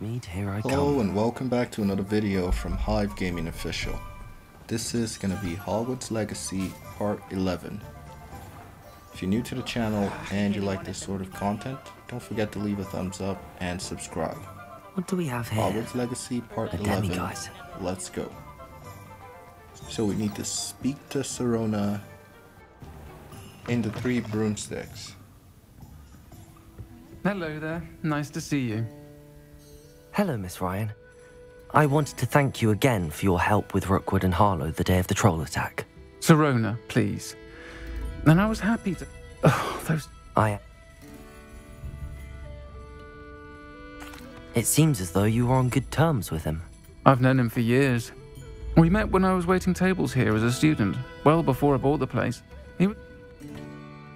Hogsmeade, here I come. Hello and welcome back to another video from Hive Gaming Official. This is going to be Hogwarts Legacy Part 11. If you're new to the channel and you like this sort of content, don't forget to leave a thumbs up and subscribe. What do we have here? Hogwarts Legacy Part 11. Let's go. So we need to speak to Sirona in the Three Broomsticks. Hello there. Nice to see you. Hello, Miss Ryan. I wanted to thank you again for your help with Rookwood and Harlow the day of the troll attack. Sirona, please. And I was happy to... Oh, those... It seems as though you were on good terms with him. I've known him for years. We met when I was waiting tables here as a student, well before I bought the place. He was...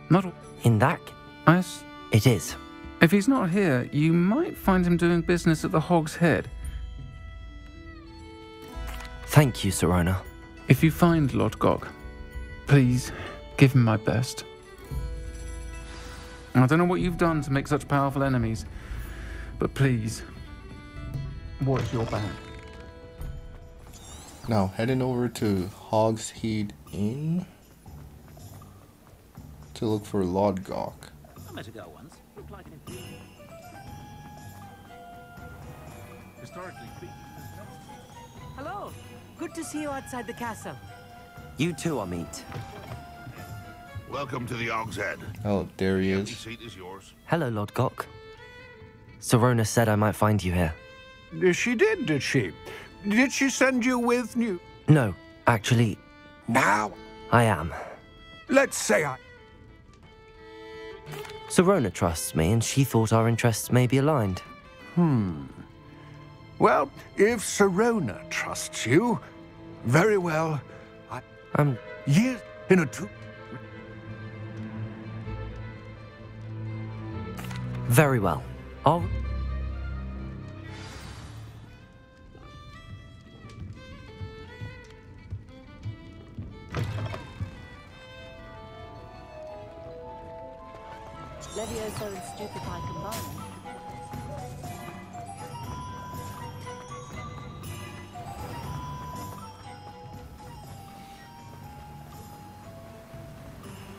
Not... In that... Yes? It is. If he's not here, you might find him doing business at the Hog's Head. Thank you, Sirona. If you find Lodgok, please give him my best. I don't know what you've done to make such powerful enemies, but please, watch your back. Now, heading over to Hog's Head Inn to look for Lodgok. I met a girl once. Looked like an Inferi. Historically speaking. Hello. Good to see you outside the castle. You too, Amit. Welcome to the Hog's Head. Oh, there he is. Seat is yours. Hello, Lodgok. Sirona said I might find you here. She did she? Did she send you with new? No, actually. Now? I am. Let's say I... Sirona trusts me, and she thought our interests may be aligned. Well, if Sirona trusts you, very well. I'm... Years in a two... Very well. I'll... Leviosa and Stupefy combined.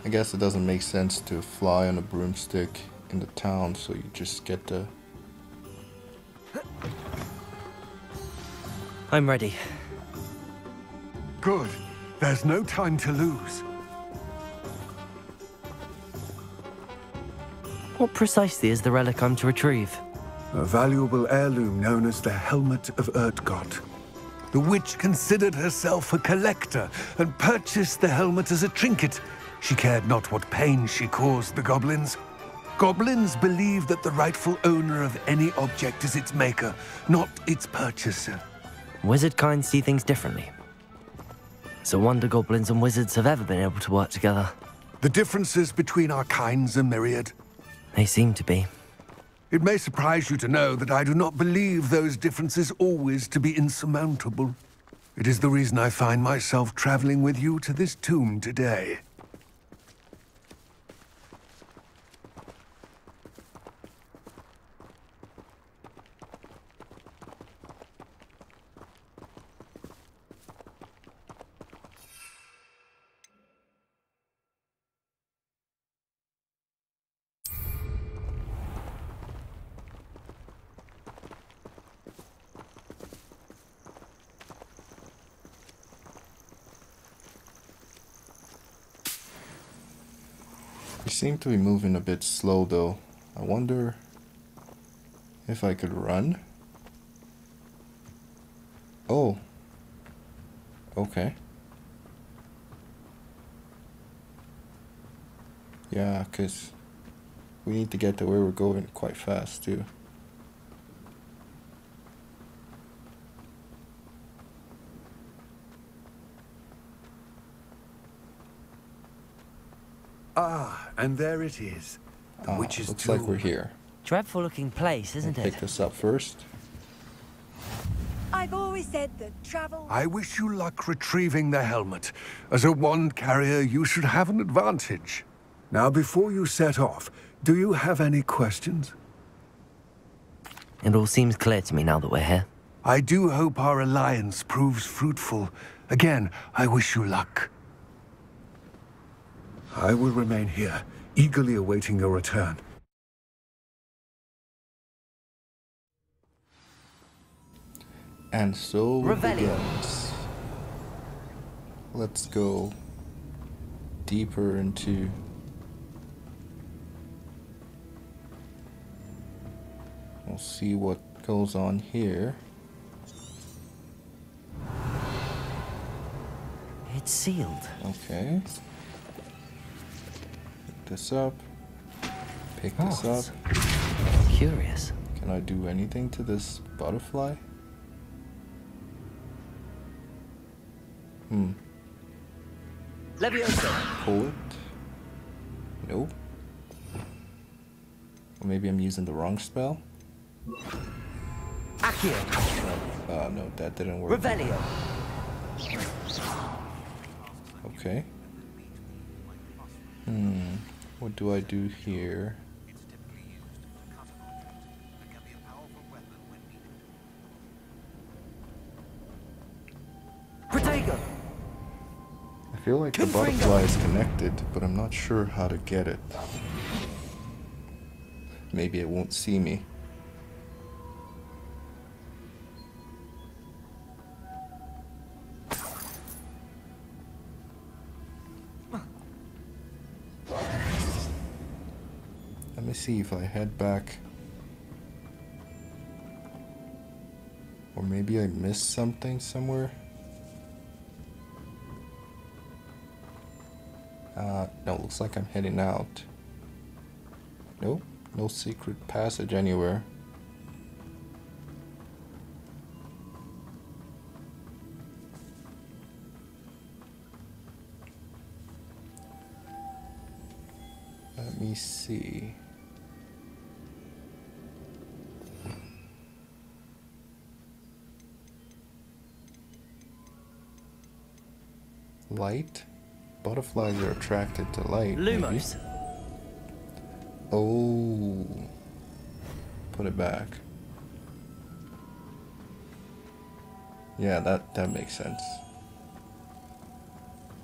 I guess it doesn't make sense to fly on a broomstick in the town, so you just get the... I'm ready. Good. There's no time to lose. What precisely is the relic I'm to retrieve? A valuable heirloom known as the Helmet of Urtkot. The witch considered herself a collector and purchased the helmet as a trinket. She cared not what pain she caused the goblins. Goblins believe that the rightful owner of any object is its maker, not its purchaser. Wizard kind see things differently. So wonder goblins and wizards have ever been able to work together. The differences between our kinds are myriad. They seem to be. It may surprise you to know that I do not believe those differences always to be insurmountable. It is the reason I find myself traveling with you to this tomb today. Seem to be moving a bit slow though. I wonder if I could run. Oh. Okay. Yeah, because we need to get to where we're going quite fast too. And there it is. The witch's looks tomb. Like we're here. Dreadful looking place, isn't it? Pick this up first. I've always said that travel... I wish you luck retrieving the helmet. As a wand carrier, you should have an advantage. Now, before you set off, do you have any questions? It all seems clear to me now that we're here. I do hope our alliance proves fruitful. Again, I wish you luck. I will remain here, eagerly awaiting your return. And so begins. Let's go deeper into we'll see what goes on here. It's sealed. Okay. Pick this up. Pick this up. Curious. Can I do anything to this butterfly? Leviosa. Pull it. Nope. Or maybe I'm using the wrong spell. Accio. Oh no, that didn't work. Revelio. Okay. What do I do here? Protego. I feel like the butterfly is connected, but I'm not sure how to get it. Maybe it won't see me. Let me see if I head back. Or maybe I missed something somewhere. No, looks like I'm heading out. Nope, no secret passage anywhere. Let me see. Light? Butterflies are attracted to light. Lumos. Oh. Put it back. Yeah, that makes sense.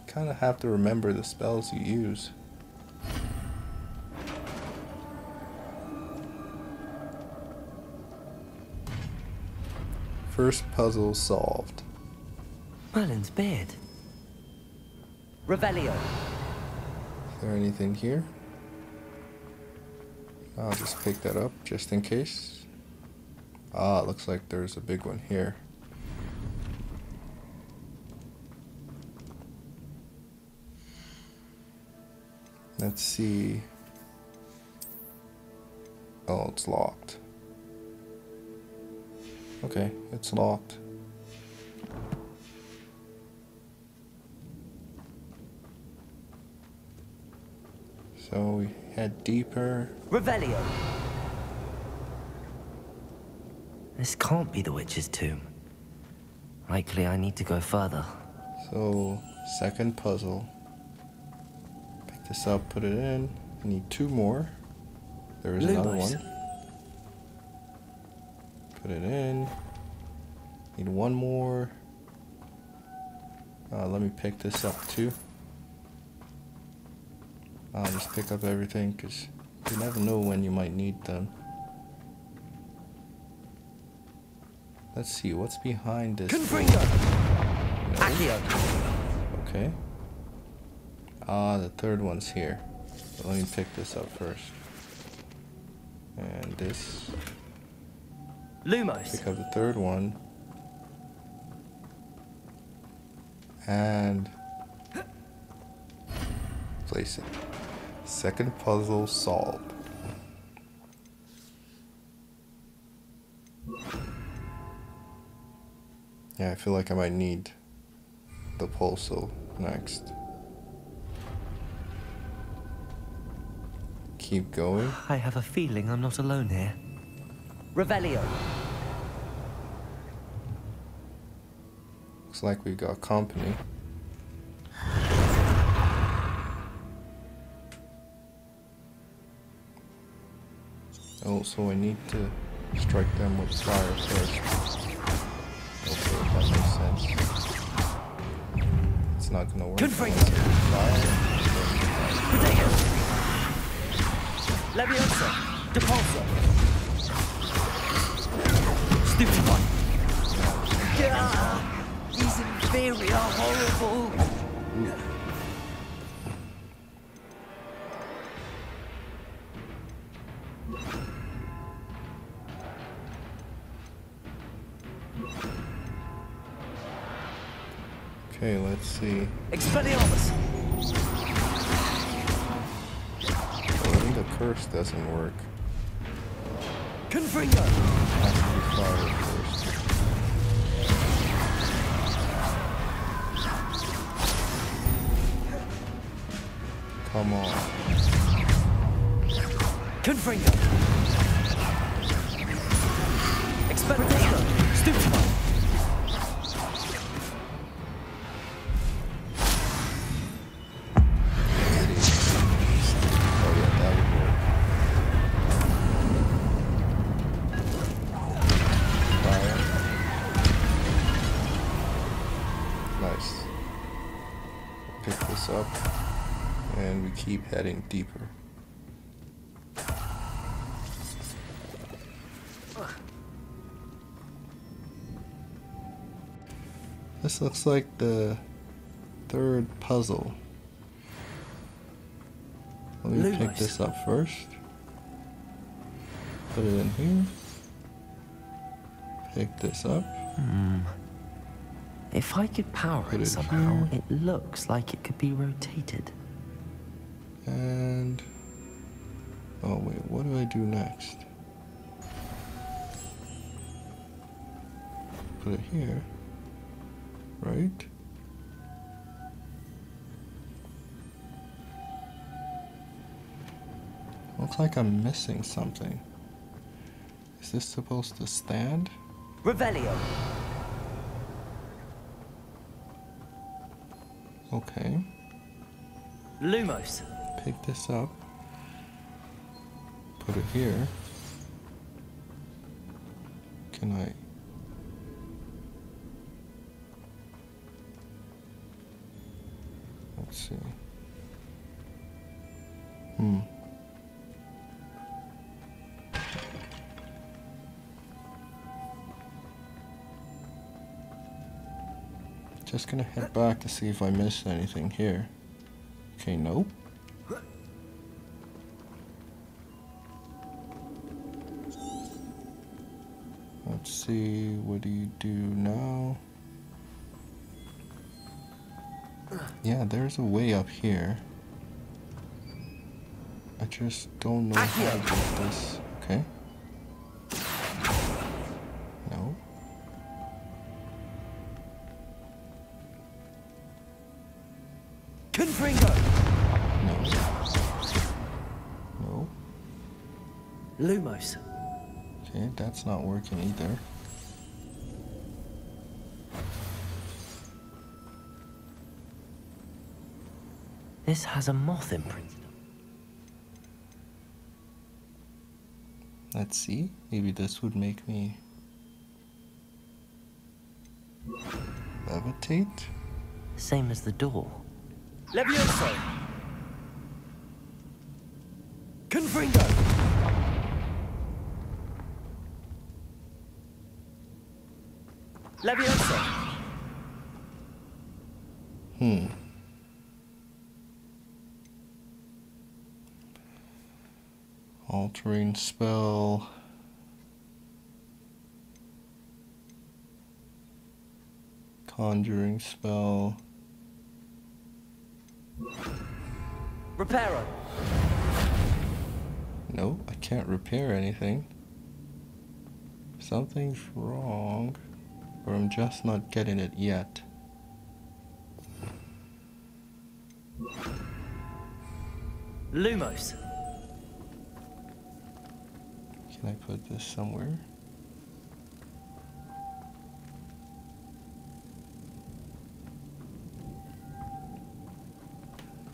Kind of have to remember the spells you use. First puzzle solved. Merlin's beard. Revelio. Is there anything here? I'll just pick that up just in case. Ah, looks like there's a big one here. Let's see. Oh, it's locked. Okay, it's locked. So we head deeper. Revelio. This can't be the witch's tomb. Likely I need to go further. So, second puzzle. Pick this up, put it in. I need two more. There is another one. Put it in. Need one more. Let me pick this up too. I'll just pick up everything because you never know when you might need them. Let's see what's behind this. Confringo. No. Okay. Ah, the third one's here. But let me pick this up first. And this. Lumos. Pick up the third one. And place it. Second puzzle solved. Yeah, I feel like I might need the Pulso next. Keep going. I have a feeling I'm not alone here. Revelio. Looks like we got company. Oh, so I need to Strike them with fire surge. Okay, that makes sense. It's not gonna work. Confringo. Protego. Leviosa. Depulso. Stupid one. These Inferi are horrible. Okay, let's see. Expelliarmus. Oh, the curse doesn't work. Confringo. Has to be fire first. Come on. Confringo. Expelliarmus. Stupid one. Up and we keep heading deeper. This looks like the third puzzle. Let me pick this up first. Put it in here. Pick this up. If I could power it somehow, here. It looks like it could be rotated. And... oh wait, what do I do next? Put it here. Right? Looks like I'm missing something. Is this supposed to stand? Revelio. Okay. Lumos. Pick this up. Put it here. Can I? Let's see. Just gonna head back to see if I missed anything here. Okay, nope. Let's see, what do you do now? Yeah, there's a way up here. I just don't know how to get this. Okay. Lumos. Okay, that's not working either. This has a moth imprint. Let's see. Maybe this would make me levitate. Same as the door. Leviosa. Confringo. Leviosa. All-terrain spell. Conjuring spell. Repairer. No, I can't repair anything. Something's wrong. Or I'm just not getting it yet. Lumos. Can I put this somewhere?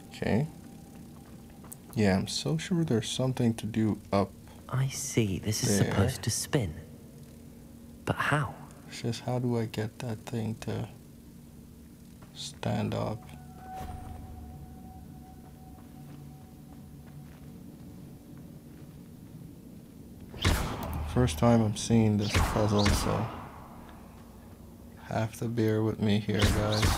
Okay. Yeah, I'm so sure there's something to do up I see. This is supposed to spin. But how? It's just, how do I get that thing to stand up? First time I'm seeing this puzzle, so have to bear with me here, guys.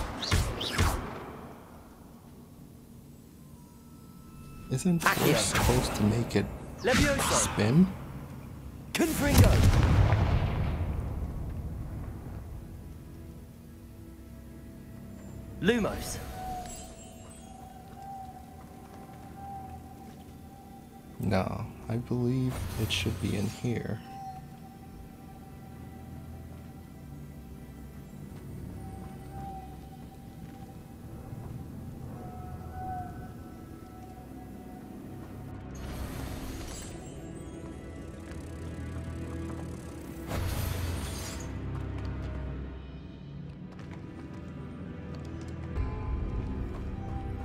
Isn't it supposed to make it spin? Confringo. Lumos. No, I believe it should be in here.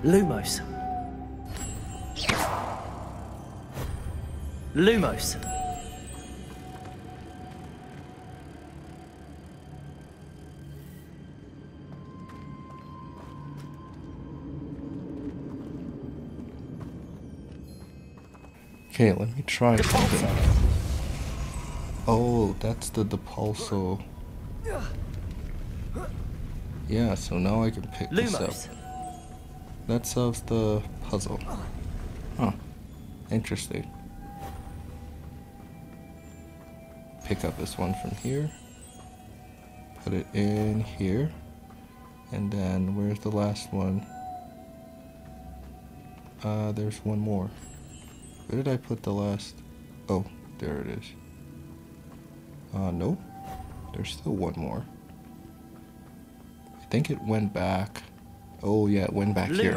Lumos. Lumos. Okay, let me try something. Oh, that's the Depulso. Yeah, so now I can pick this up. That solves the puzzle. Huh. Interesting. Pick up this one from here. Put it in here. And then where's the last one? There's one more. Where did I put the last? Oh, there it is. No. There's still one more. I think it went back. Oh yeah, it went back here.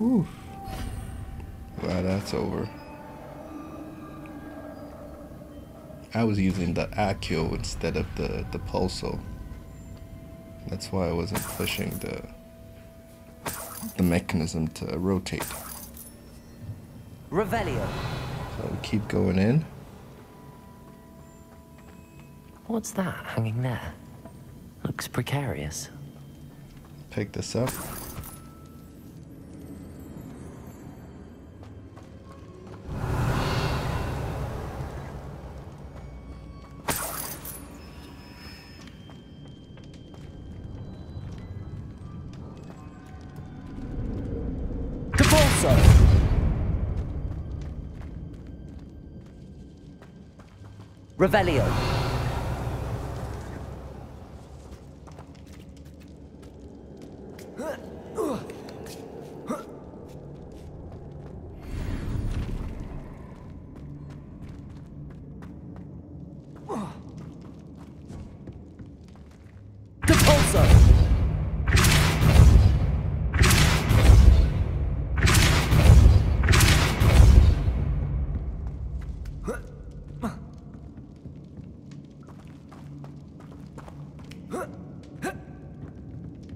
Oof. Wow, that's over. I was using the Accio instead of the Pulso. That's why I wasn't pushing the mechanism to rotate. Revelio. So we keep going in. What's that hanging there? Looks precarious. Pick this up. Capulso. Revelio.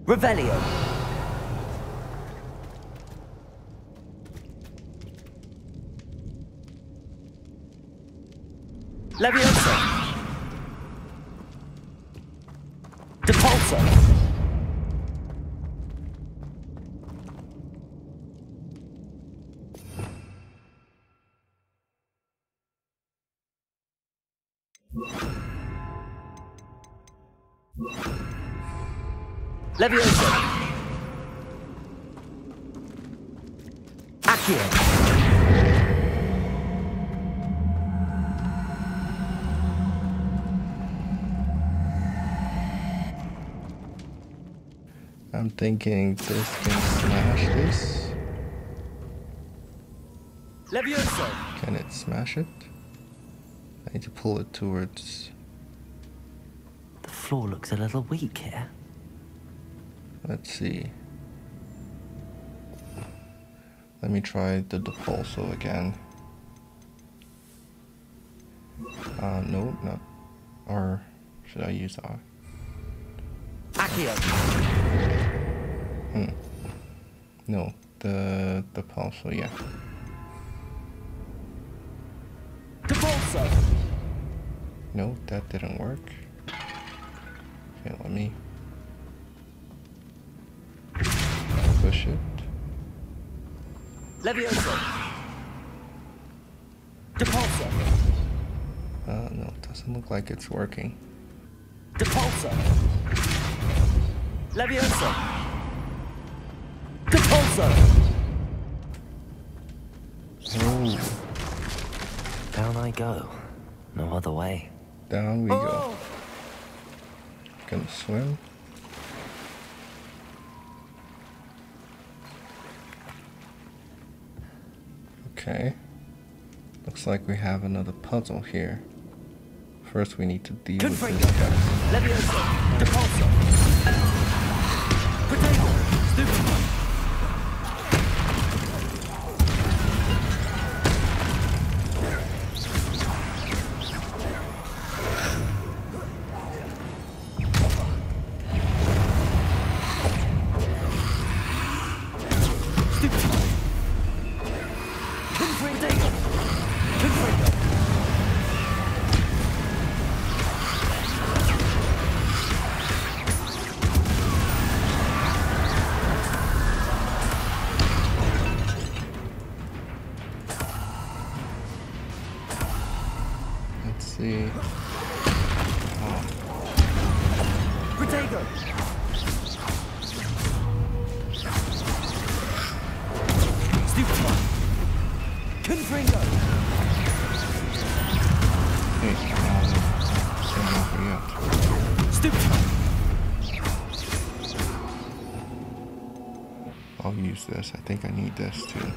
Revelio. Leviosa. Depulso. Leviosa. Accio. I'm thinking this can smash this. Leviosa. Can it smash it? I need to pull it towards. The floor looks a little weak here. Let's see. Let me try the Depulso again. No, not. Or should I use R? Accio. No, the Depulso, yeah. Capulso. No, that didn't work. Okay, let me push it. Leviosa. Depulso. No, it doesn't look like it's working. Depulso. Leviosa. Depulso. Ooh. Down I go. No other way. Down we go. Gonna swim. Okay, looks like we have another puzzle here. First we need to deal with this guy. Leviosa, Depulso, Protego, Confringo. I'll use this. I think I need this too.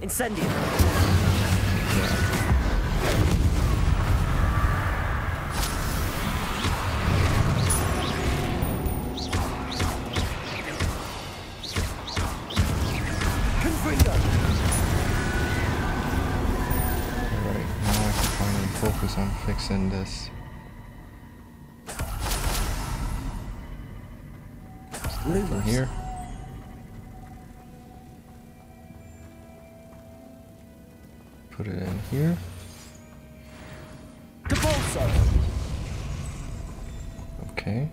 Incendio. Yeah. I'm fixing this. From here. Put it in here. Okay.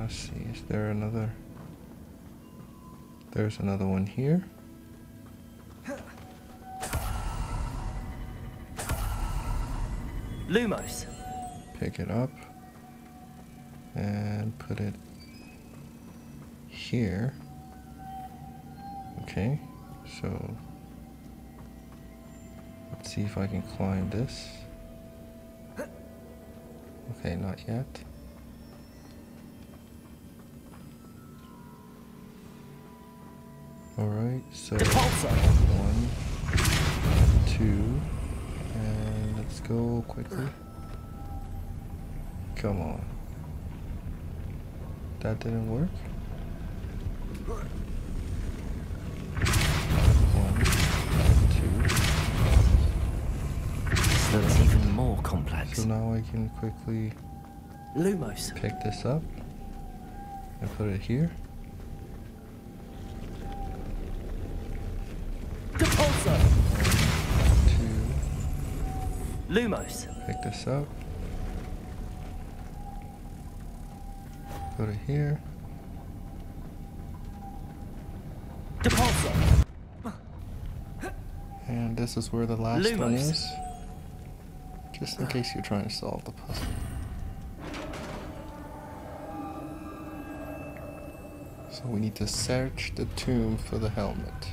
Let's see, is there another? There's another one here. Lumos. Pick it up and put it here. Okay, so let's see if I can climb this. Okay, not yet. All right, so one, two, and let's go quickly. Come on. That didn't work. One, two. So it's even more complex. So now I can quickly Lumos. Pick this up and put it here. Lumos. Pick this up. Go to here. Depulso. And this is where the last Lumos. One is. Just in case you're trying to solve the puzzle. So we need to search the tomb for the helmet.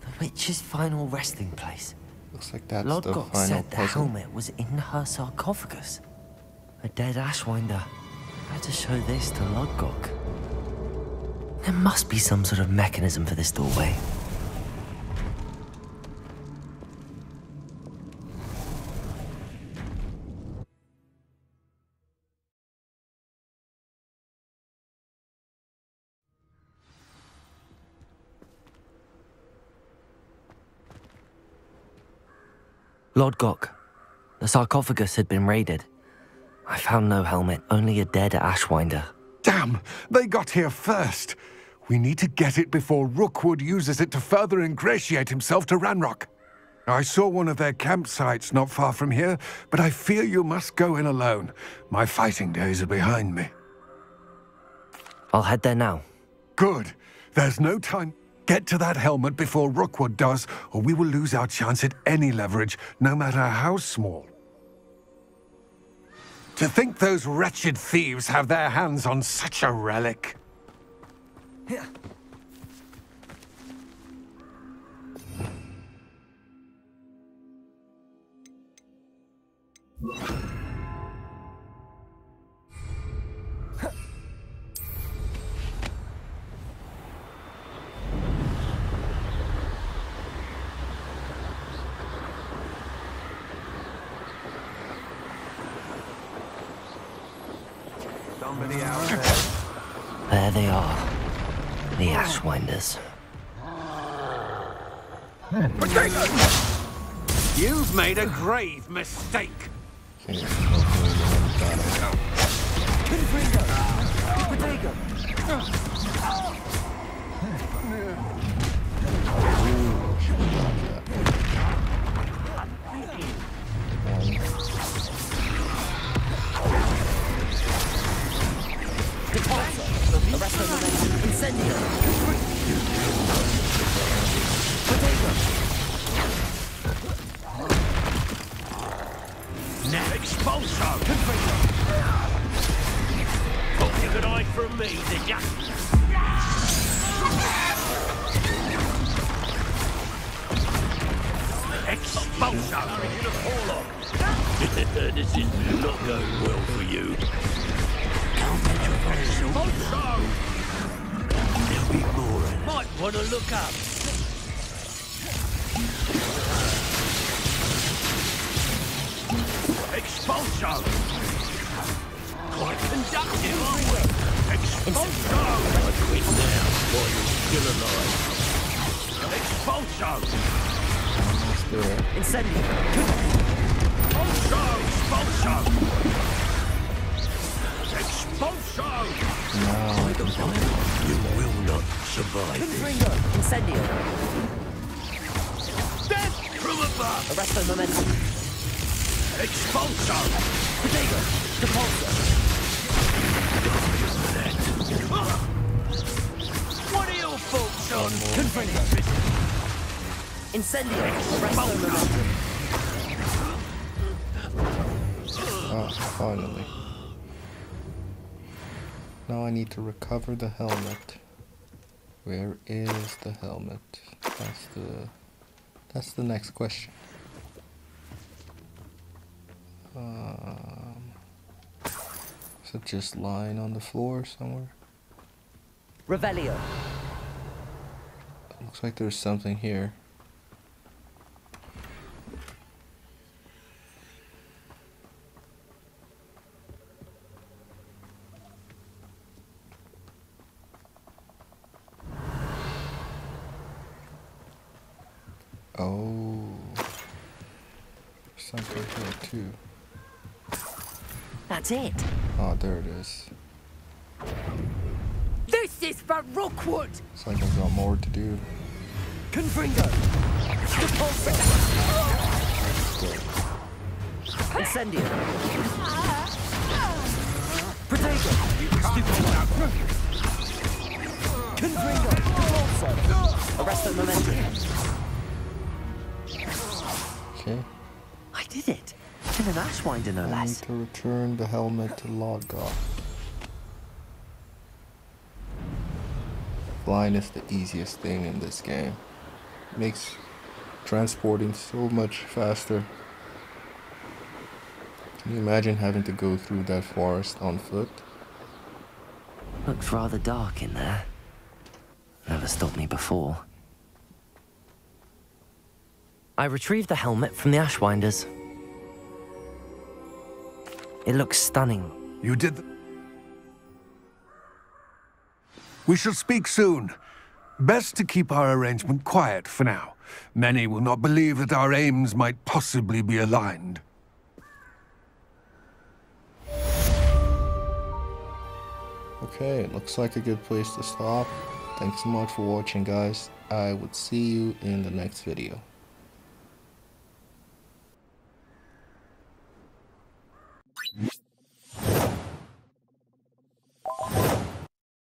The witch's final resting place. Looks like that's Lodgok the final said the puzzle. Helmet was in her sarcophagus. A dead Ashwinder. I had to show this to Lodgok. There must be some sort of mechanism for this doorway. Lodgok, the sarcophagus had been raided. I found no helmet, only a dead Ashwinder. Damn, they got here first. We need to get it before Rookwood uses it to further ingratiate himself to Ranrock. I saw one of their campsites not far from here, but I fear you must go in alone. My fighting days are behind me. I'll head there now. Good. There's no time. Get to that helmet before Rookwood does, or we will lose our chance at any leverage, no matter how small. To think those wretched thieves have their hands on such a relic. Here. Somebody out there. There they are, the Ashwinders. You've made a grave mistake. Depulso, Arresto Momentum, Incendio, Protego. Expulso! Confringo! Put a good eye from me, did ya? Expulso! This is not going well for you. There'll be more. Might want to look up. Expulsion! Quite conductive, aren't we? Expulsion! I quit now while you're still alive. Expulsion! Let's do it. Incendio! Expulsion! Expulsion! No, I don't know. You will not survive. Confringo! Incendio! Death from above! Arresto Momentum! Expulsion! Protego! Depulso! What are your faults on? Confringo! Incendio! Oh, finally. Now I need to recover the helmet. Where is the helmet? That's the next question. Is it just lying on the floor somewhere? Revelio. Looks like there's something here. Oh, something here too. That's it. Oh, there it is. This is for Rookwood. It's like I've got more to do. Confringo. Incendio. Protego. Confringo. Arresto Momentum. Okay. I did it. And an Ashwinder, no less. To return the helmet to Lodgoth. Flying is the easiest thing in this game. Makes transporting so much faster. Can you imagine having to go through that forest on foot? Looks rather dark in there. Never stopped me before. I retrieved the helmet from the Ashwinders. It looks stunning. You did. We shall speak soon. Best to keep our arrangement quiet for now. Many will not believe that our aims might possibly be aligned. Okay, it looks like a good place to stop. Thanks so much for watching, guys. I would see you in the next video.